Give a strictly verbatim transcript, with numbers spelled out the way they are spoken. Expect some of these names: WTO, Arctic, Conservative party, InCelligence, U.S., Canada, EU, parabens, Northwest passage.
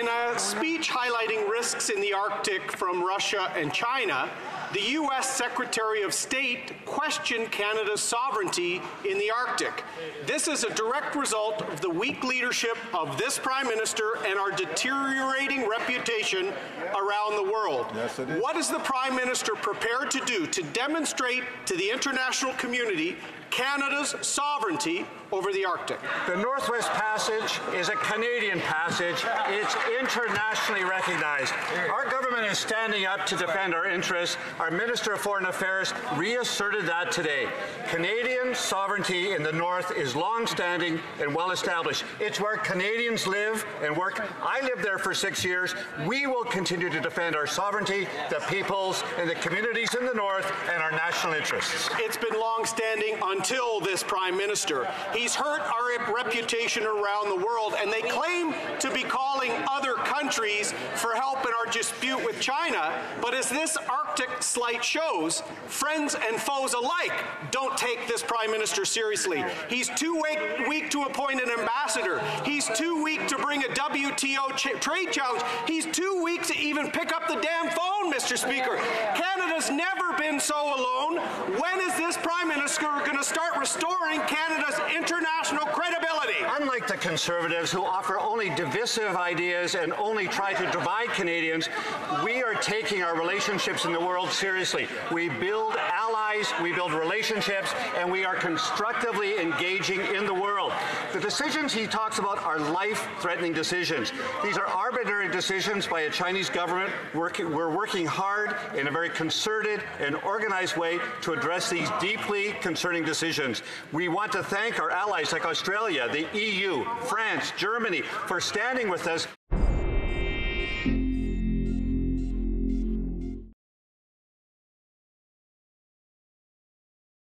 In a speech highlighting risks in the Arctic from Russia and China, the U S Secretary of State questioned Canada's sovereignty in the Arctic. This is a direct result of the weak leadership of this Prime Minister and our deteriorating reputation around the world. Yes, it is. What is the Prime Minister prepared to do to demonstrate to the international community Canada's sovereignty over the Arctic? The Northwest Passage is a Canadian passage. It's internationally recognized. Our government is standing up to defend our interests. Our Minister of Foreign Affairs reasserted that today. Canadian sovereignty in the North is long-standing and well-established. It's where Canadians live and work. I lived there for six years. We will continue to defend our sovereignty, the peoples, and the communities in the North, and our national interests. It's been long-standing until this Prime Minister. He's hurt our reputation around the world, and they claim to be calling other countries for help in our dispute with China. But as this Arctic slide shows, friends and foes alike don't take this Prime Minister seriously. He's too weak to appoint an ambassador. He's too weak to bring a W T O ch- trade challenge. He's too weak to even pick up the damn phone, Mister Speaker. Canada's never been so alone. When is this Prime Minister going to start restoring Canada's international credibility? Unlike the Conservatives, who offer only divisive ideas and only try to divide Canadians, we are taking our relationships in the world seriously. We build allies, we build relationships, and we are constructively engaging in the world. The decisions he talks about are life-threatening decisions. These are arbitrary decisions by a Chinese government. We're working hard in a very concerted and organized way to address these deeply concerning decisions. We want to thank our allies like Australia, the E U, France, Germany for standing with us.